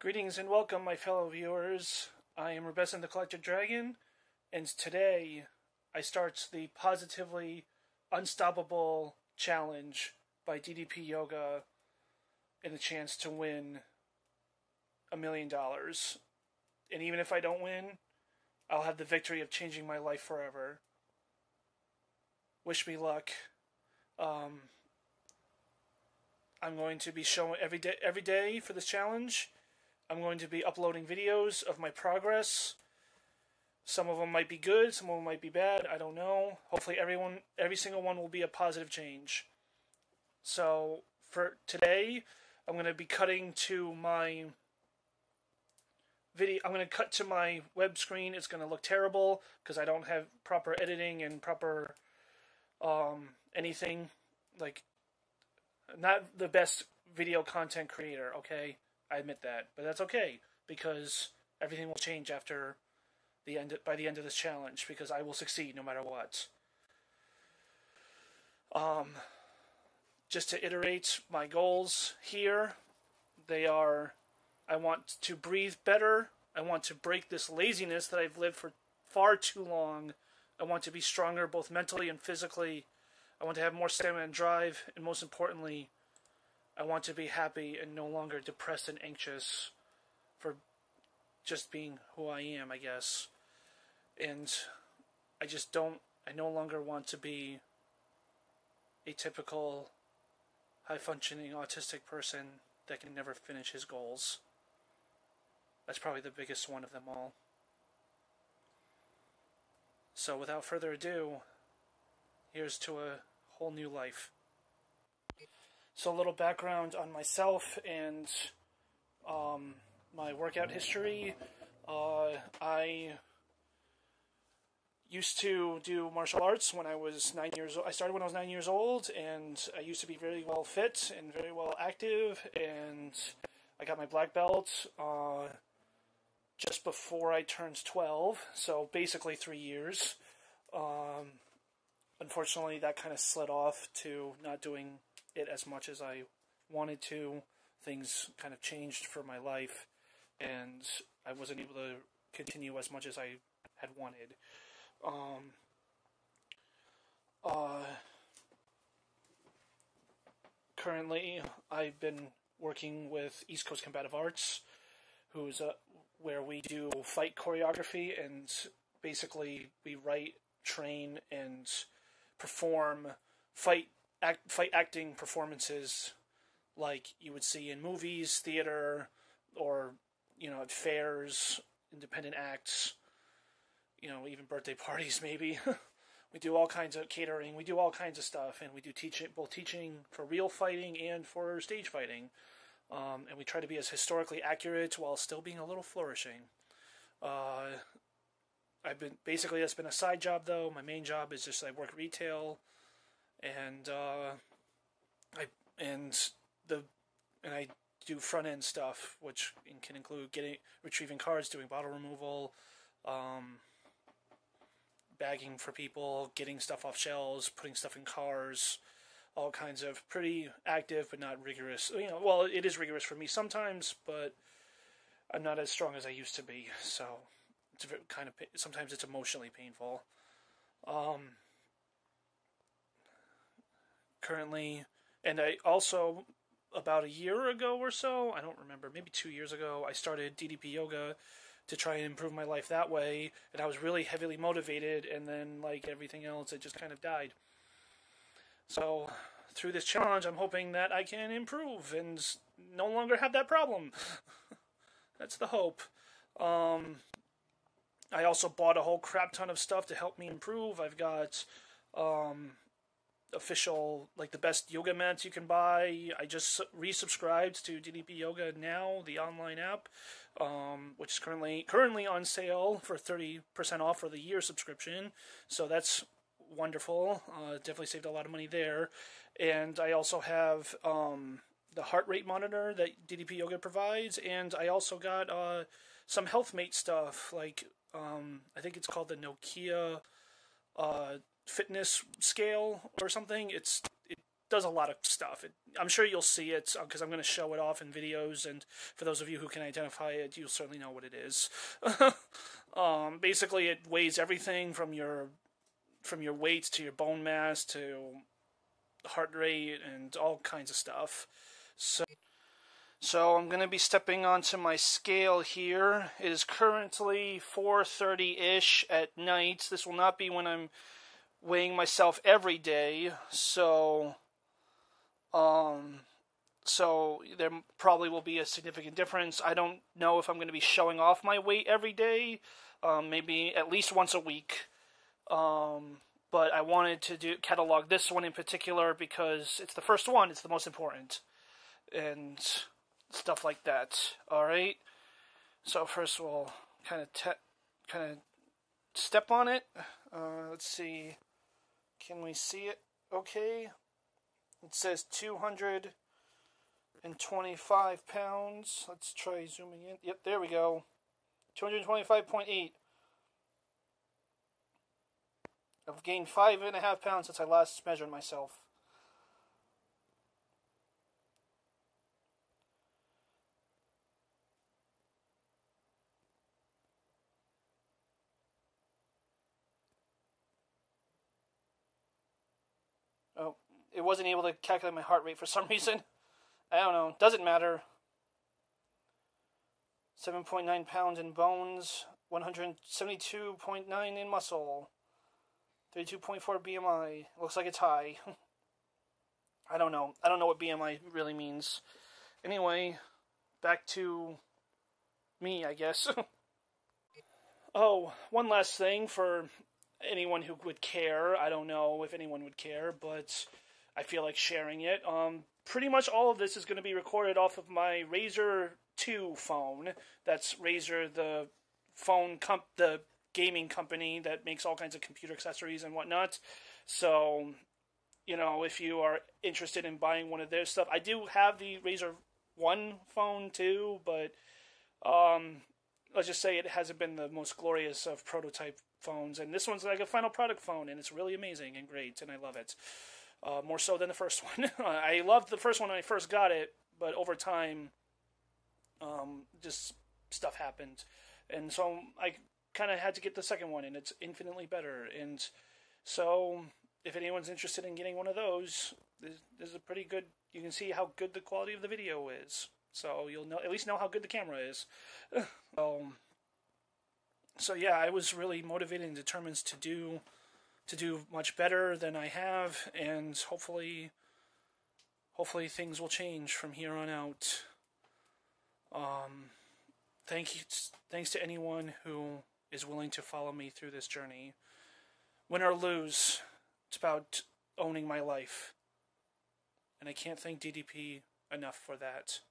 Greetings and welcome, my fellow viewers. I am Rubescent Dragon, and today I start the Positively Unstoppable Challenge by DDP Yoga and a chance to win $1 million. And even if I don't win, I'll have the victory of changing my life forever. Wish me luck. I'm going to be showing every day for this challenge. I'm going to be uploading videos of my progress. Some of them might be good, some of them might be bad, I don't know. Hopefully every single one will be a positive change. So for today, I'm going to be cutting to my video. I'm going to cut to my web screen. It's going to look terrible because I don't have proper editing and proper anything. Like, not the best video content creator, okay? I admit that, but that's okay, because everything will change after the end by the end of this challenge, because I will succeed no matter what. Just to iterate my goals here, they are: I want to breathe better, I want to break this laziness that I've lived for far too long, I want to be stronger both mentally and physically, I want to have more stamina and drive, and most importantly, I want to be happy and no longer depressed and anxious for just being who I am, I guess. And I no longer want to be a typical high-functioning autistic person that can never finish his goals. That's probably the biggest one of them all. So without further ado, here's to a whole new life. So a little background on myself and my workout history. I used to do martial arts when I was 9 years old. I started when I was 9 years old, and I used to be very well fit and very well active, and I got my black belt just before I turned 12, so basically 3 years. Unfortunately, that kind of slid off to not doing it as much as I wanted to. Things kind of changed for my life, and I wasn't able to continue as much as I had wanted. Currently, I've been working with East Coast Combative Arts, where we do fight choreography, and basically we write, train, and perform fight acting performances like you would see in movies, theater, or, you know, at fairs, independent acts, you know, even birthday parties maybe. We do all kinds of catering, we do all kinds of stuff, and we do both teaching for real fighting and for stage fighting. And we try to be as historically accurate while still being a little flourishing. That's been a side job though. My main job is just I work retail, and I do front end stuff, which can include retrieving cards, doing bottle removal, bagging for people, getting stuff off shelves, putting stuff in cars, all kinds of pretty active but not rigorous. You know, well, it is rigorous for me sometimes, but I'm not as strong as I used to be, so it's kind of sometimes it's emotionally painful. Currently, and I also, about a year ago or so, I don't remember, maybe 2 years ago, I started DDP Yoga to try and improve my life that way, and I was really heavily motivated, and then, like everything else, it just kind of died. So, through this challenge, I'm hoping that I can improve and no longer have that problem. That's the hope. I also bought a whole crap ton of stuff to help me improve. I've got official, like, the best yoga mats you can buy. I just resubscribed to DDP Yoga Now, the online app, which is currently on sale for 30% off for the year subscription, so that's wonderful. Definitely saved a lot of money there. And I also have the heart rate monitor that DDP Yoga provides, and I also got some Health Mate stuff, like I think it's called the Nokia fitness scale or something. It does a lot of stuff. I'm sure you'll see it, because I'm going to show it off in videos, and for those of you who can identify it, you'll certainly know what it is. Basically, it weighs everything from your weight to your bone mass to heart rate and all kinds of stuff. So I'm going to be stepping onto my scale here. It is currently 4:30-ish at night. This will not be when I'm weighing myself every day, so there probably will be a significant difference. I don't know if I'm going to be showing off my weight every day, maybe at least once a week, but I wanted to catalog this one in particular because it's the first one, it's the most important, and stuff like that. Alright, so first we'll kind of step on it. Let's see. Can we see it? Okay. It says 225 pounds. Let's try zooming in. Yep, there we go. 225.8. I've gained 5.5 pounds since I last measured myself. Oh, it wasn't able to calculate my heart rate for some reason. I don't know. Doesn't matter. 7.9 pounds in bones. 172.9 in muscle. 32.4 BMI. Looks like it's high. I don't know. I don't know what BMI really means. Anyway, back to me, I guess. Oh, one last thing for anyone who would care. I don't know if anyone would care, but I feel like sharing it. Pretty much all of this is going to be recorded off of my Razer 2 phone. That's Razer, the phone the gaming company that makes all kinds of computer accessories and whatnot. So, you know, if you are interested in buying one of their stuff, I do have the Razer 1 phone too, but let's just say it hasn't been the most glorious of prototype phones, and this one's like a final product phone, and it's really amazing and great, and I love it. More so than the first one. I loved the first one when I first got it, but over time, just stuff happened. And so I kind of had to get the second one, and it's infinitely better. And so if anyone's interested in getting one of those, there's a pretty good, you can see how good the quality of the video is. So you'll know, at least know how good the camera is. So yeah, I was really motivated and determined to do much better than I have, and hopefully things will change from here on out. Thanks to anyone who is willing to follow me through this journey. Win or lose, it's about owning my life. And I can't thank DDP enough for that.